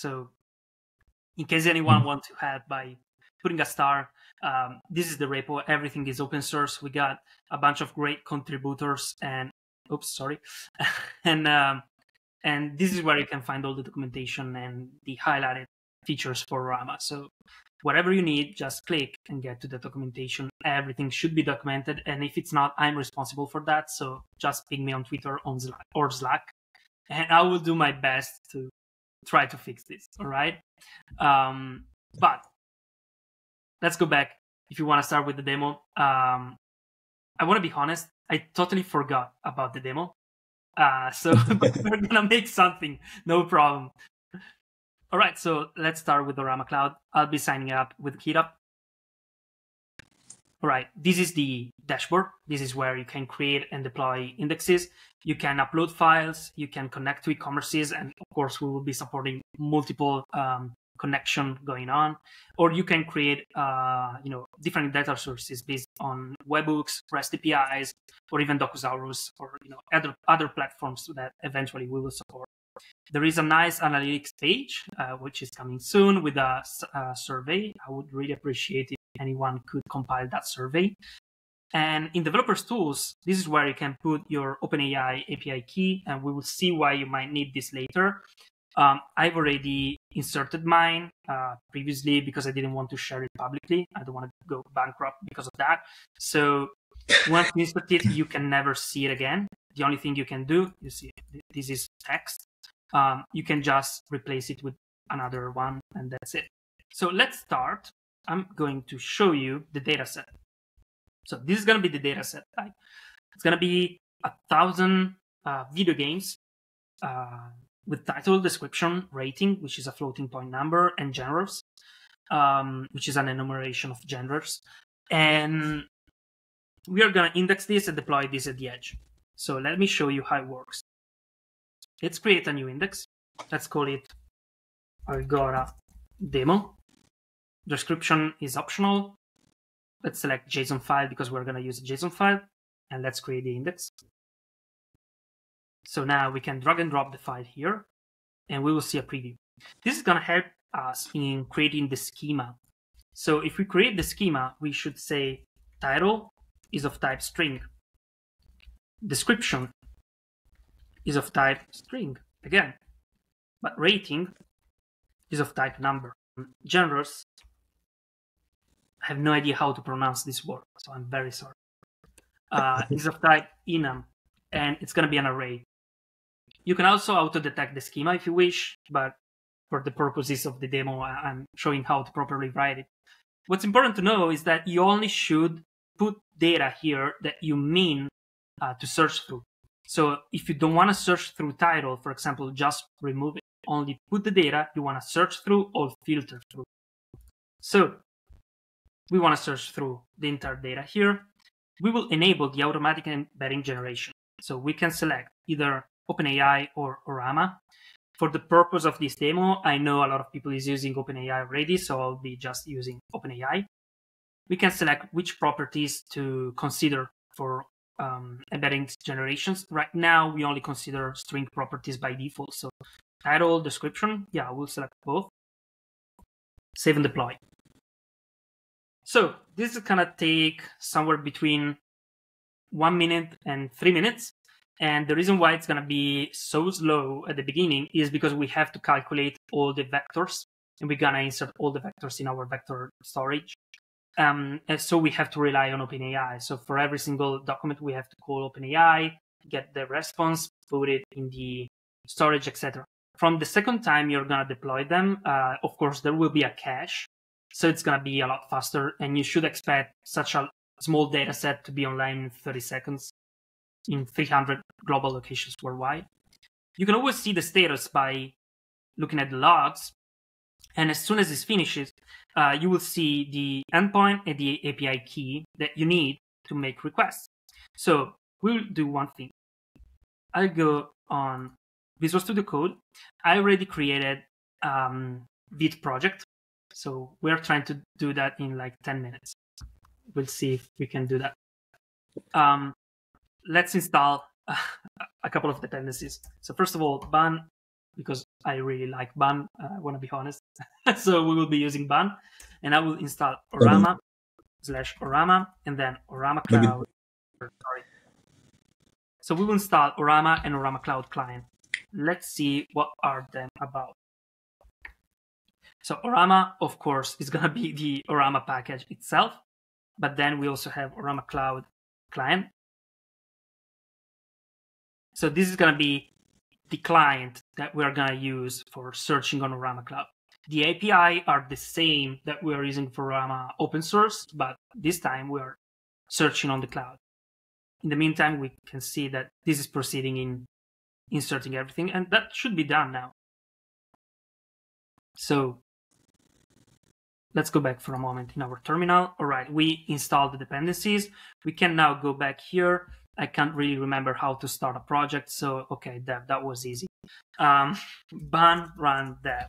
So in case anyone wants to help by putting a star, this is the repo. Everything is open source. We got a bunch of great contributors and, and this is where you can find all the documentation and the highlighted features for Orama. So whatever you need, just click and get to the documentation. Everything should be documented. And if it's not, I'm responsible for that. So just ping me on Twitter or Slack, and I will do my best to try to fix this. All right. But let's go back. If you want to start with the demo, I want to be honest. I totally forgot about the demo. So we're going to make something. No problem. All right, so let's start with Orama Cloud. I'll be signing up with GitHub. All right, this is the dashboard. This is where you can create and deploy indexes. You can upload files. You can connect to e-commerces. And of course, we will be supporting multiple connection going on. Or you can create different data sources based on webhooks, REST APIs, or even DocuSaurus, or other platforms that eventually we will support. There is a nice analytics page, which is coming soon with a survey. I would really appreciate if anyone could compile that survey. And in Developers Tools, this is where you can put your OpenAI API key, and we will see why you might need this later. I've already inserted mine previously because I didn't want to share it publicly. I don't want to go bankrupt because of that. So once you insert it, you can never see it again. The only thing you can do, you see, this is text. You can just replace it with another one, and that's it. So let's start. I'm going to show you the data set. So this is going to be the data set. It's going to be 1,000 video games with title, description, rating, which is a floating point number, and genres, which is an enumeration of genres. And we are going to index this and deploy this at the edge. So let me show you how it works. Let's create a new index. Let's call it Algora Demo. Description is optional. Let's select JSON file because we're going to use a JSON file. And let's create the index. So now we can drag and drop the file here. And we will see a preview. This is going to help us in creating the schema. So if we create the schema, we should say title is of type string. Description is of type string again, but rating is of type number. Genres, I have no idea how to pronounce this word, so I'm very sorry. Is of type enum, and it's going to be an array. You can also auto-detect the schema if you wish, but for the purposes of the demo, I'm showing how to properly write it. What's important to know is that you only should put data here that you mean to search through. So if you don't want to search through title, for example, just remove it. Only put the data you want to search through or filter through. So we want to search through the entire data here. We will enable the automatic embedding generation. So we can select either OpenAI or Orama. For the purpose of this demo, I know a lot of people is using OpenAI already, so I'll be just using OpenAI. We can select which properties to consider for embedding generations. Right now, we only consider string properties by default. So title, description, yeah, we'll select both. Save and deploy. So this is gonna take somewhere between 1 minute and 3 minutes. And the reason why it's gonna be so slow at the beginning is because we have to calculate all the vectors, and we're gonna insert all the vectors in our vector storage. And so we have to rely on OpenAI. So for every single document, we have to call OpenAI, get the response, put it in the storage, etc. From the second time you're going to deploy them, of course, there will be a cache. So it's going to be a lot faster. And you should expect such a small data set to be online in 30 seconds in 300 global locations worldwide. You can always see the status by looking at the logs. And as soon as this finishes, you will see the endpoint and the API key that you need to make requests. So we'll do one thing. I'll go on Visual Studio Code. I already created Vite project. So we're trying to do that in like 10 minutes. We'll see if we can do that. Let's install a couple of dependencies. So first of all, Bun, because I really like Bun, I want to be honest. So we will be using Bun, and I will install Orama /Orama and then Orama Cloud. Sorry. So we will install Orama and Orama Cloud client. Let's see what are them about. So Orama, of course, is going to be the Orama package itself, but then we also have Orama Cloud client. So this is going to be the client that we're going to use for searching on Orama Cloud. The API are the same that we're using for Orama open source, but this time we're searching on the cloud. In the meantime, we can see that this is proceeding in inserting everything, and that should be done now. So let's go back for a moment in our terminal. All right, we installed the dependencies. We can now go back here. I can't really remember how to start a project. So, okay, dev, that was easy. Bun run dev.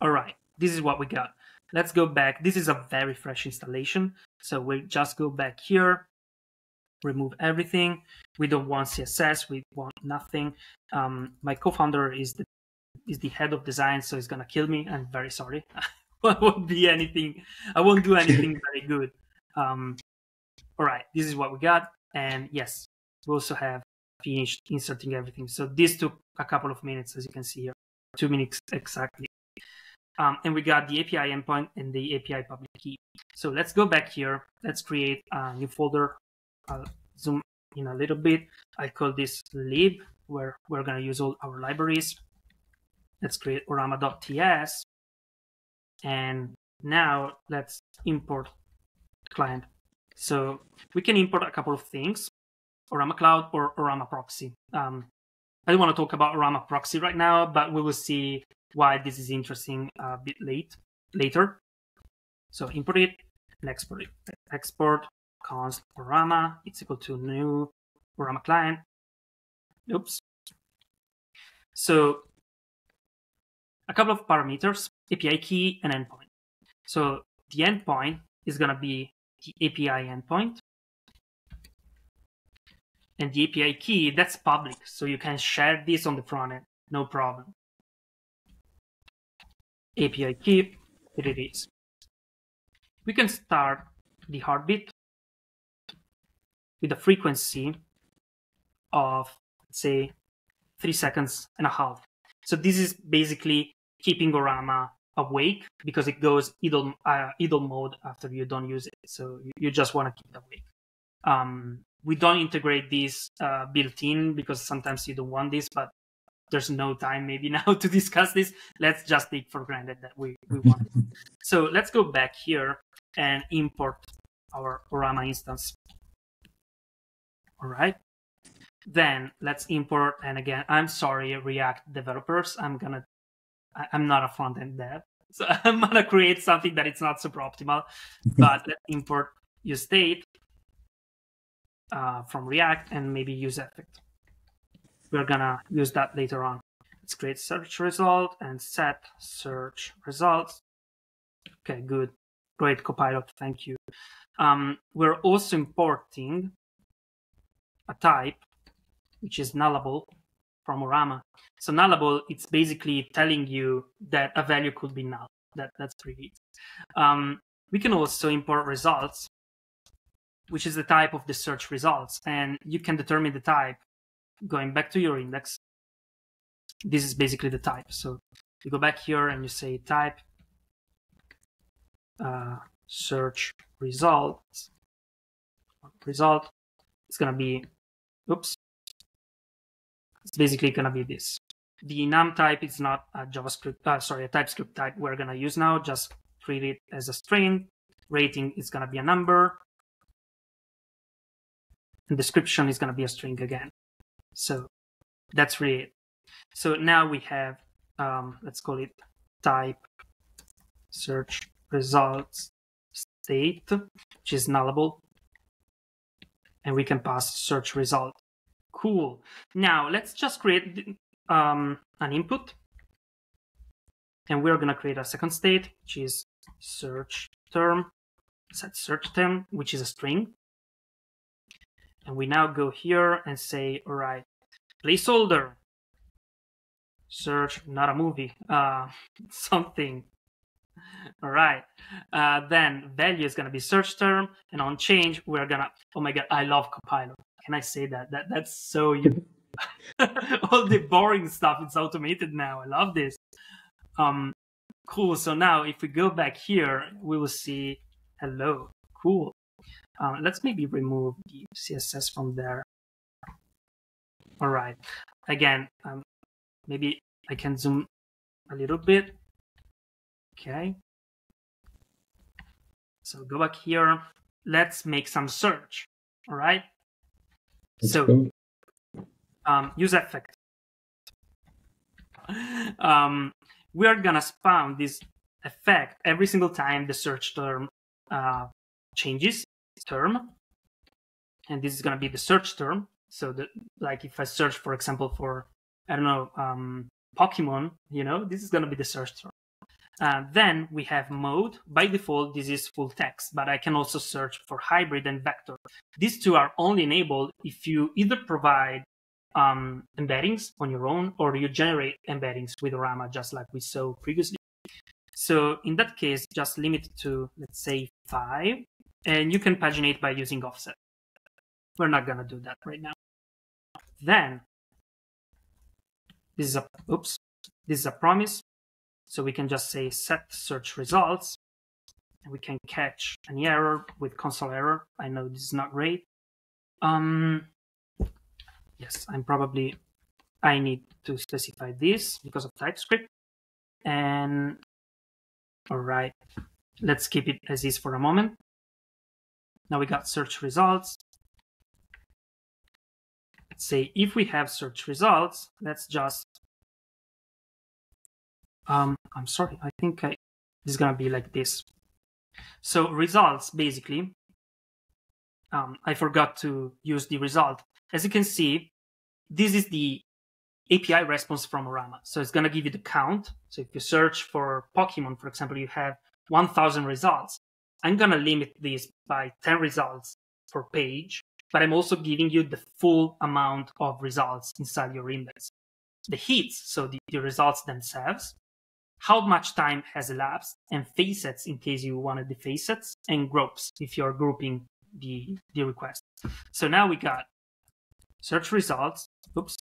All right, this is what we got. Let's go back. This is a very fresh installation. So we'll just go back here, remove everything. We don't want CSS. We want nothing. My co-founder is the head of design, so he's going to kill me. I'm very sorry. I won't be anything. I won't do anything very good. All right, this is what we got. And yes, we also have finished inserting everything. So this took a couple of minutes, as you can see here, 2 minutes exactly. And we got the API endpoint and the API public key. So let's go back here. Let's create a new folder. I'll zoom in a little bit. I call this lib, where we're going to use all our libraries. Let's create orama.ts. And now let's import client. So we can import a couple of things, Orama Cloud or Orama Proxy. I don't want to talk about Orama Proxy right now, but we will see why this is interesting a bit later. So import it and export it. Export const Orama, it's equal to new Orama client. Oops. So a couple of parameters, API key and endpoint. So the endpoint is going to be the API endpoint, and the API key, that's public, so you can share this on the front end, no problem. API key, here it is. We can start the heartbeat with a frequency of, let's say, 3.5 seconds. So this is basically keeping Orama awake, because it goes idle mode after you don't use it, so you just want to keep it awake. We don't integrate this built-in because sometimes you don't want this, but there's no time maybe now to discuss this. Let's just take for granted that we want it. So let's go back here and import our Orama instance. All right, then let's import, and again, I'm sorry, React developers, I'm not a front-end dev, so I'm going to create something that it's not super optimal, but let's import useState from React and maybe useEffect. We're going to use that later on. Let's create search result and set search results. Okay, good. Great, Copilot. Thank you. We're also importing a type, which is nullable, from Orama. So nullable, it's basically telling you that a value could be null. That's pretty easy. We can also import results, which is the type of the search results. And you can determine the type going back to your index. This is basically the type. So you go back here and you say type search result. It's going to be, oops. It's basically going to be this. The num type is not a JavaScript, sorry, a TypeScript type we're going to use now. Just treat it as a string. Rating is going to be a number. And description is going to be a string again. So that's really it. So now we have, let's call it type search results state, which is nullable. And we can pass search result. Cool. Now let's just create an input, and we're going to create a second state, which is search term, set search term, which is a string. And we now go here and say, all right, placeholder search, not a movie, something. All right. Then value is going to be search term, and on change, we're going to, oh my God, I love Copilot. Can I say that? That's so you. All the boring stuff, it's automated now. I love this. Cool. So now if we go back here, we will see, hello. Cool. Let's maybe remove the CSS from there. All right. Again, maybe I can zoom a little bit. Okay. So go back here. Let's make some search. All right. So use effect. We are going to spawn this effect every single time the search term changes term. And this is going to be the search term. So that, like, if I search, for example, for, I don't know, Pokemon, you know, this is going to be the search term. Then we have mode. By default, this is full text, but I can also search for hybrid and vector. These two are only enabled if you either provide embeddings on your own or you generate embeddings with Orama, just like we saw previously. So in that case, just limit to, let's say, 5, and you can paginate by using offset. We're not going to do that right now. Then this is a, oops, this is a promise. So we can just say set search results, and we can catch any error with console error. I know this is not great. Yes, I'm probably, I need to specify this because of TypeScript. And all right, let's keep it as is for a moment. Now we got search results. Let's say if we have search results, let's just I'm sorry, I think it's going to be like this. So results, basically, I forgot to use the result. As you can see, this is the API response from Orama. So it's going to give you the count. So if you search for Pokemon, for example, you have 1,000 results. I'm going to limit this by 10 results per page, but I'm also giving you the full amount of results inside your index. The hits, so the results themselves, how much time has elapsed, and facets in case you wanted the facets, and groups if you're grouping the request. So now we got search results, oops,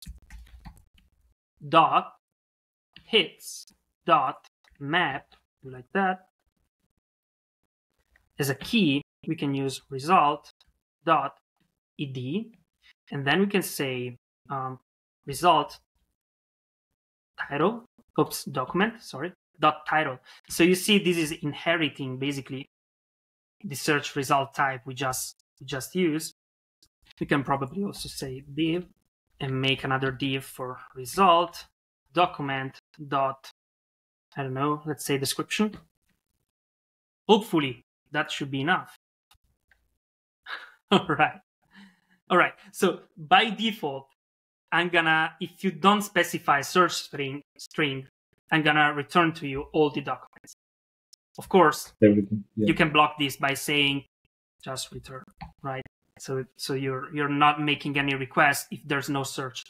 dot hits dot map, like that. As a key, we can use result dot id, and then we can say result title, oops, document, sorry, dot title. So you see, this is inheriting basically the search result type we just used. We can probably also say div and make another div for result document dot, I don't know, let's say description. Hopefully that should be enough. All right. All right. So by default, I'm gonna, if you don't specify search string, I'm gonna return to you all the documents. Of course, everything, yeah. You can block this by saying just return, right? So you're not making any request if there's no search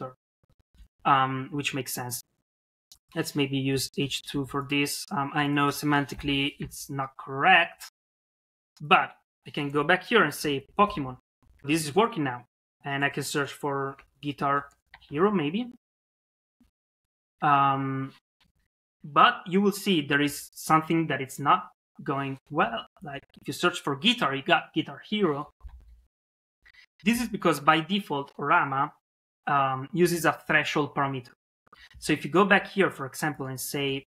term, which makes sense. Let's maybe use H2 for this. I know semantically it's not correct, but I can go back here and say Pokemon. This is working now, and I can search for guitar hero, maybe. But you will see there is something that it's not going well. Like if you search for guitar, you got guitar hero. This is because by default, Orama uses a threshold parameter. So if you go back here, for example, and say,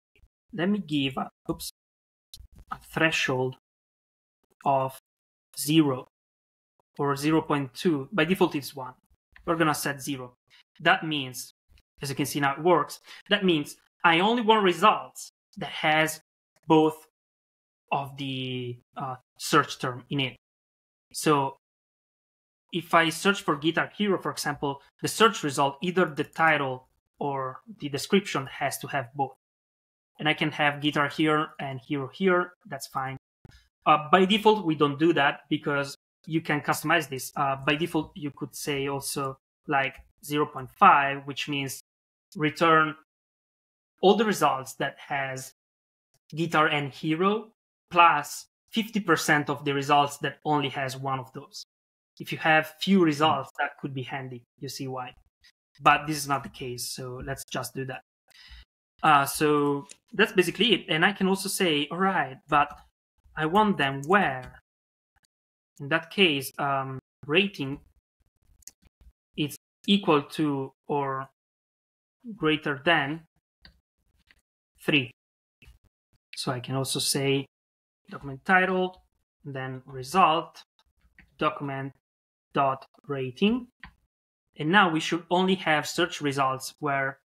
let me give a, oops, a threshold of 0 or 0.2. By default, it's 1. We're going to set 0. That means, as you can see now it works, that means I only want results that has both of the search term in it. So if I search for Guitar Hero, for example, the search result, either the title or the description has to have both. And I can have Guitar here and Hero here. That's fine. By default, we don't do that because you can customize this. By default, you could say also like 0.5, which means return all the results that has GitRN Hero plus 50% of the results that only has one of those. If you have few results, that could be handy. You see why. But this is not the case, so let's just do that. So that's basically it. And I can also say, all right, but I want them where? In that case, rating is equal to or greater than 3. So I can also say document title, and then result, document.rating. And now we should only have search results where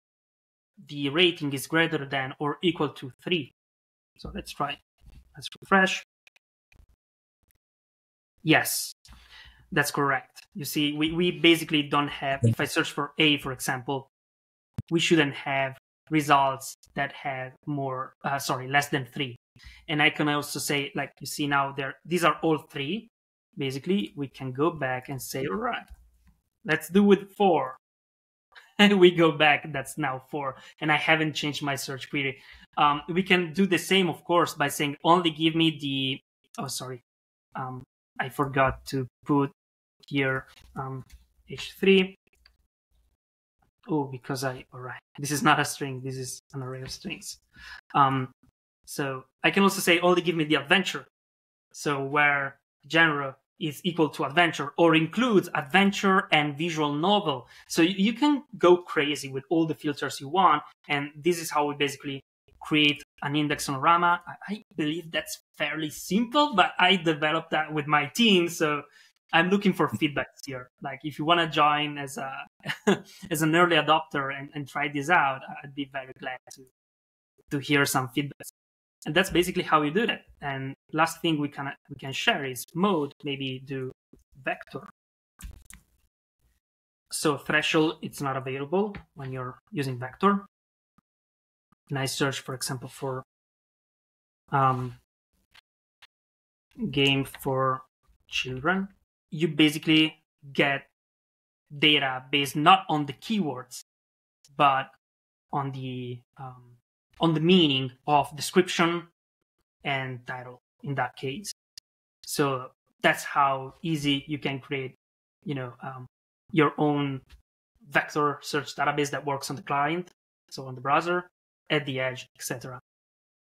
the rating is greater than or equal to 3. So let's try. Let's refresh. Yes, that's correct. You see, we basically don't have, if I search for A, for example, we shouldn't have results that have more, less than 3. And I can also say, like you see now, these are all 3. Basically, we can go back and say, all right, let's do with 4. And we go back, that's now 4. And I haven't changed my search query. We can do the same, of course, by saying only give me the, I forgot to put here H3. Oh, because all right, this is not a string. This is an array of strings. So I can also say only give me the adventure. So where genre is equal to adventure or includes adventure and visual novel. So you can go crazy with all the filters you want. And this is how we basically create an index on Orama. I believe that's fairly simple, but I developed that with my team. So I'm looking for feedback here. Like if you want to join as a as an early adopter and try this out, I'd be very glad to hear some feedback. And that's basically how we do that. And last thing we can share is mode, maybe do vector. So threshold, it's not available when you're using vector. And I search, for example, for game for children. You basically get data based not on the keywords, but on the meaning of description and title in that case. So that's how easy you can create, your own vector search database that works on the client, so on the browser, at the edge, etc.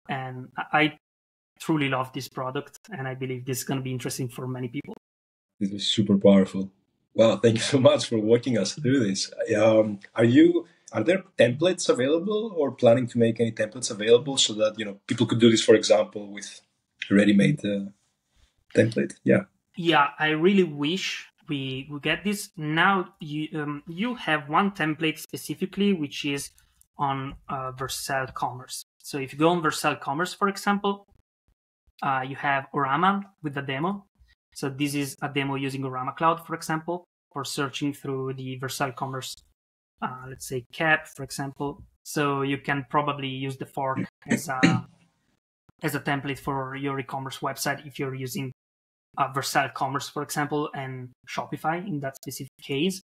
And I truly love this product, and I believe this is going to be interesting for many people. This was super powerful. Wow, thank you so much for walking us through this. Are there templates available or planning to make any templates available so that, people could do this, for example, with a ready-made template? Yeah. Yeah, I really wish we get this. Now you have one template specifically, which is on Vercel Commerce. So if you go on Vercel Commerce, for example, you have Orama with the demo. So this is a demo using Orama Cloud, for example, or searching through the Vercel Commerce, let's say cap, for example. So you can probably use the fork as a template for your e-commerce website if you're using Vercel Commerce, for example, and Shopify in that specific case.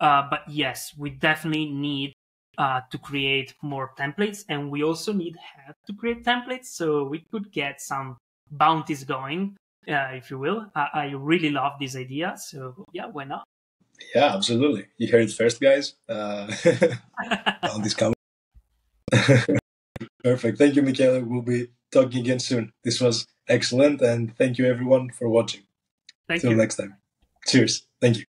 But yes, we definitely need to create more templates, and we also need to create templates so we could get some bounties going. If you will. I really love this idea. So yeah, why not? Yeah, absolutely. You heard it first, guys. On this comment. Perfect. Thank you, Michele. We'll be talking again soon. This was excellent. And thank you, everyone, for watching. Thank you. Till next time. Cheers. Thank you.